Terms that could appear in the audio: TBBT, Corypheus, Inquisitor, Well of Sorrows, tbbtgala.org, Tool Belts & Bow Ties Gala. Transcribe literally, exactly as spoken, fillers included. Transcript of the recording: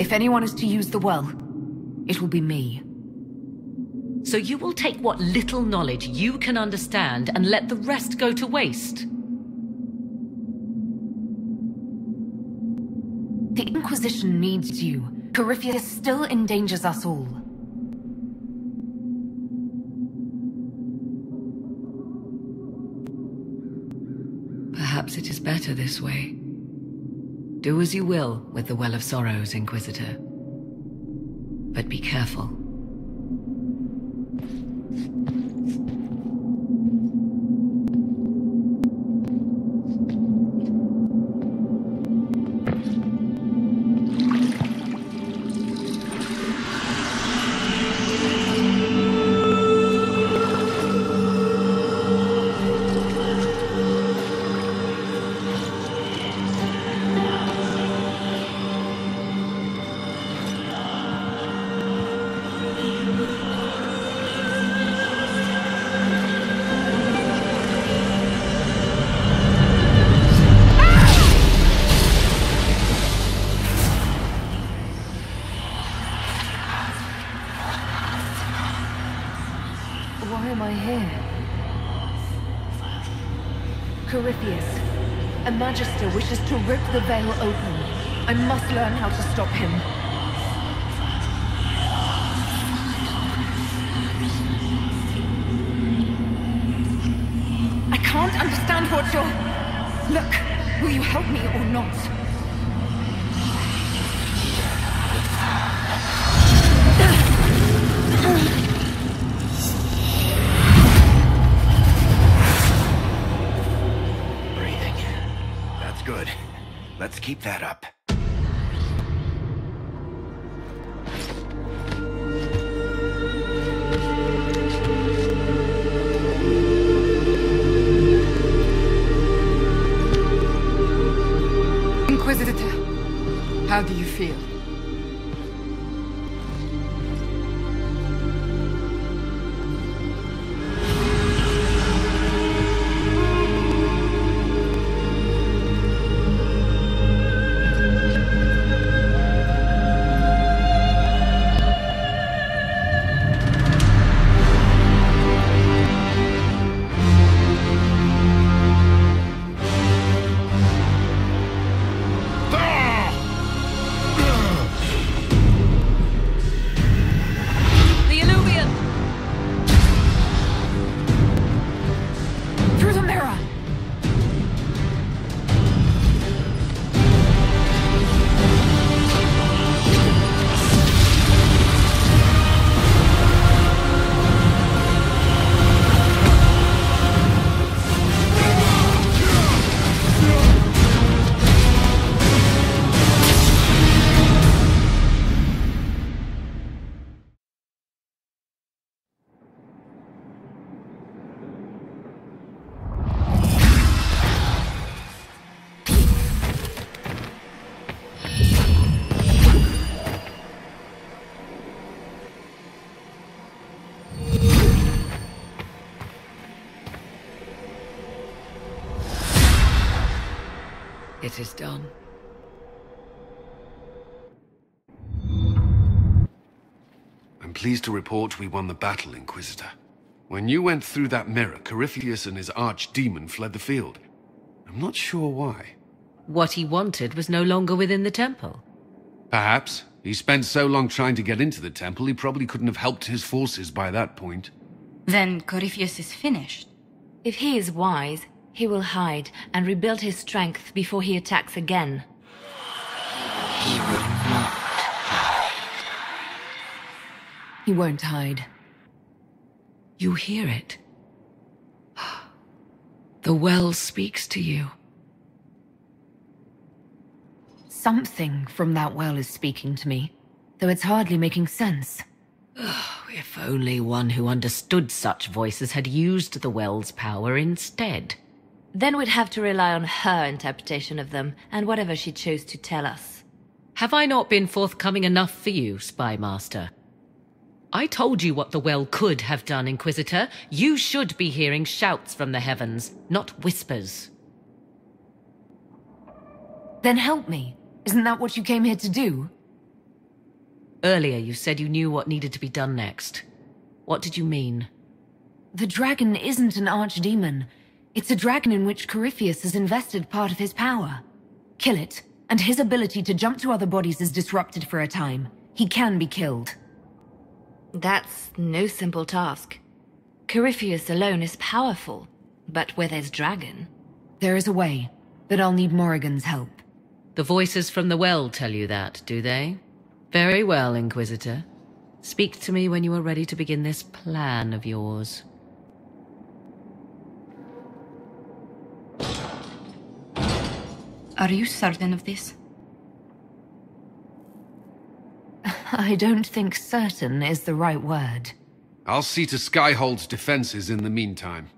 If anyone is to use the well, it will be me. So you will take what little knowledge you can understand and let the rest go to waste? The Inquisition needs you. Corypheus still endangers us all. Perhaps it is better this way. Do as you will with the Well of Sorrows, Inquisitor. But be careful. Corypheus, a Magister wishes to rip the veil open. I must learn how to stop him. I can't understand what you're... Look, will you help me or not? Good. Let's keep that up. Inquisitor, how do you feel? It is done. I'm pleased to report we won the battle, Inquisitor. When you went through that mirror, Corypheus and his archdemon fled the field. I'm not sure why. What he wanted was no longer within the temple. Perhaps. He spent so long trying to get into the temple, he probably couldn't have helped his forces by that point. Then Corypheus is finished. If he is wise, he will hide and rebuild his strength before he attacks again. He will not hide. He won't hide. You hear it. The well speaks to you. Something from that well is speaking to me, though it's hardly making sense. Oh, if only one who understood such voices had used the well's power instead. Then we'd have to rely on her interpretation of them, and whatever she chose to tell us. Have I not been forthcoming enough for you, Spymaster? I told you what the well could have done, Inquisitor. You should be hearing shouts from the heavens, not whispers. Then help me. Isn't that what you came here to do? Earlier you said you knew what needed to be done next. What did you mean? The dragon isn't an archdemon. It's a dragon in which Corypheus has invested part of his power. Kill it, and his ability to jump to other bodies is disrupted for a time. He can be killed. That's no simple task. Corypheus alone is powerful, but where there's dragon... There is a way, but I'll need Morrigan's help. The voices from the well tell you that, do they? Very well, Inquisitor. Speak to me when you are ready to begin this plan of yours. Are you certain of this? I don't think certain is the right word. I'll see to Skyhold's defenses in the meantime.